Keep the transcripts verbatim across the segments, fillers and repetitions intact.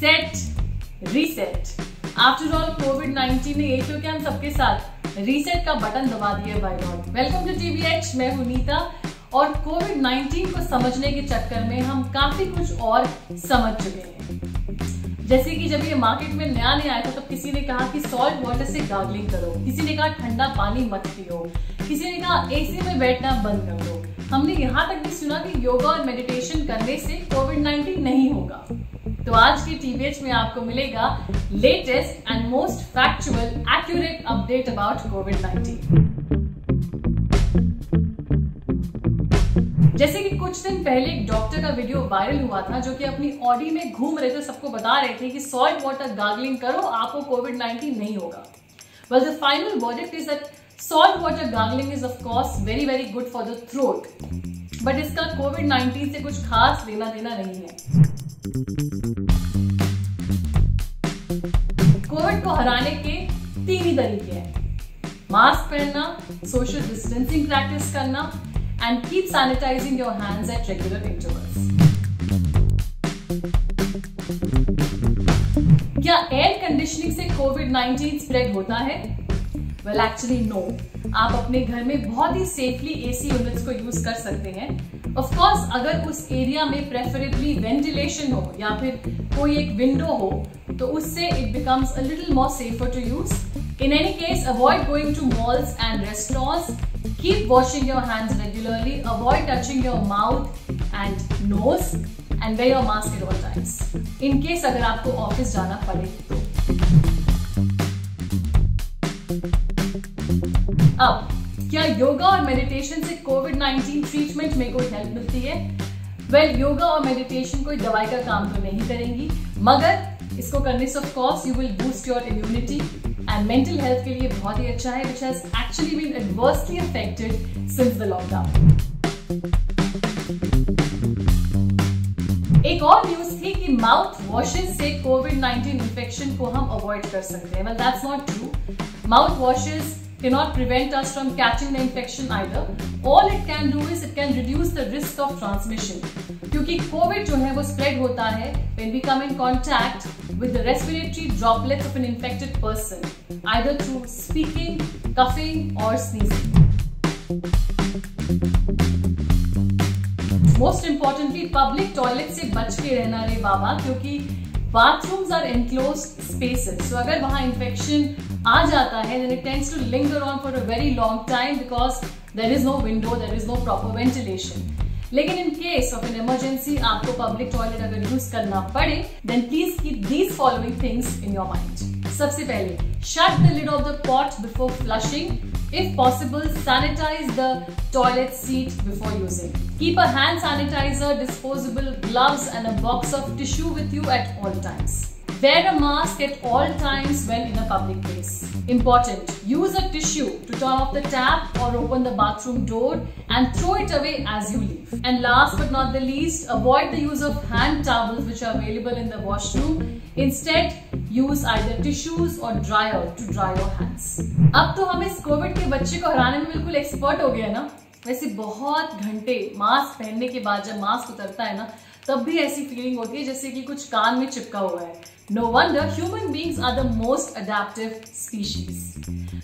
Set reset. After all COVID nineteen ने ये तो क्या हम सबके साथ रीसेट का बटन दबा दिया by God. Welcome to TBH, मैं हूं नीता और कोविड नाइनटीन को समझने के चक्कर में हम काफी कुछ और समझ चुके हैं। जैसे कि जब ये मार्केट में नया नया आया था तब किसी ने कहा कि सॉल्ट वाटर से गार्गलिंग करो, किसी ने कहा ठंडा पानी मत पियो, किसी ने कहा एसी में बैठना बंद कर दो। हमने यहाँ तक भी सुना कि योगा और मेडिटेशन करने से कोविड नाइनटीन नहीं होगा। तो आज की टीबीएच में आपको मिलेगा latest and most factual accurate update about COVID nineteen. जैसे कि कुछ दिन पहले एक डॉक्टर का वीडियो वायरल हुआ था जो कि अपनी ऑडी में घूम रहे थे, सबको बता रहे थे कि सॉल्ट वाटर गार्गलिंग करो, आपको कोविड नाइनटीन नहीं होगा। Well the final verdict is that salt water gargling is of course very very good for the throat, but इसका कोविड नाइनटीन से कुछ खास लेना देना नहीं है। कोविड को हराने के तीन ही तरीके हैं, मास्क पहनना, सोशल डिस्टेंसिंग प्रैक्टिस करना and keep sanitizing your hands at regular intervals. क्या एयर कंडीशनिंग से कोविड नाइनटीन स्प्रेड होता है? Well actually no. आप अपने घर में बहुत ही सेफली एसी यूनिट्स को यूज कर सकते हैं। Of course अगर उस एरिया में प्रेफरेबली वेंटिलेशन हो या फिर कोई एक विंडो हो तो उससे it becomes a little more safer to use. In any case avoid going to malls and restaurants, keep washing your hands regularly, avoid touching your mouth and nose and wear your mask at all times in case agar aapko office jana pade to। ab kya yoga aur meditation se COVID nineteen treatment mein koi help milti hai? well yoga aur meditation koi dawai ka kaam to nahi karengi, magar isko karne se of course you will boost your immunity and mental health के लिए बहुत ही अच्छा है, which has actually been adversely affected since the lockdown. एक और news थी कि माउथ वॉशेज से कोविड नाइनटीन इन्फेक्शन को हम अवॉइड कर सकते हैं। well that's not true. Mouth washes cannot prevent us from catching the infection either. All it can do is it can reduce the risk of transmission. क्योंकि COVID जो है वो spread होता है when we come in contact with the respiratory droplets of an infected person, either through speaking, coughing or sneezing. Most importantly, public toilet से बच के रहना रे बाबा, क्योंकि bathrooms are enclosed spaces. So अगर वहाँ infection आ जाता है, then it tends to linger on for a very long time because there is no window, there is no proper ventilation. लेकिन in case of an emergency आपको public toilet अगर use करना पड़े, then please keep these following things in your mind. सबसे पहले shut the lid of the pot before flushing, if possible sanitise the toilet seat before using, keep a hand sanitiser, disposable gloves and a box of tissue with you at all times. Wear a mask at all times when in a public place. Important. Use a tissue to turn off the tap or open the bathroom door and throw it away as you leave. And last but not the least, avoid the use of hand towels which are available in the washroom. Instead, use either tissues or dryer to dry your hands. अब तो हम इस Covid के बच्चे को हराने में बिल्कुल एक्सपर्ट हो गए ना। वैसे बहुत घंटे मास्क पहनने के बाद जब मास्क उतरता है ना तब भी ऐसी फीलिंग होती है जैसे कि कुछ कान में चिपका हुआ है। No wonder human beings are the most adaptive species.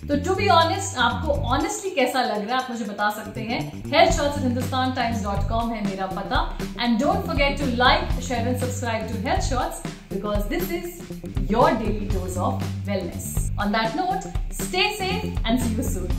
तो टू बी ऑनेस्ट, आपको ऑनेस्टली कैसा लग रहा है आप मुझे बता सकते हैं। Health Shots Hindustan Times dot com है मेरा पता and don't forget to like, share and subscribe to Health Shots because this is your daily dose of wellness. On that note, stay safe and see you soon.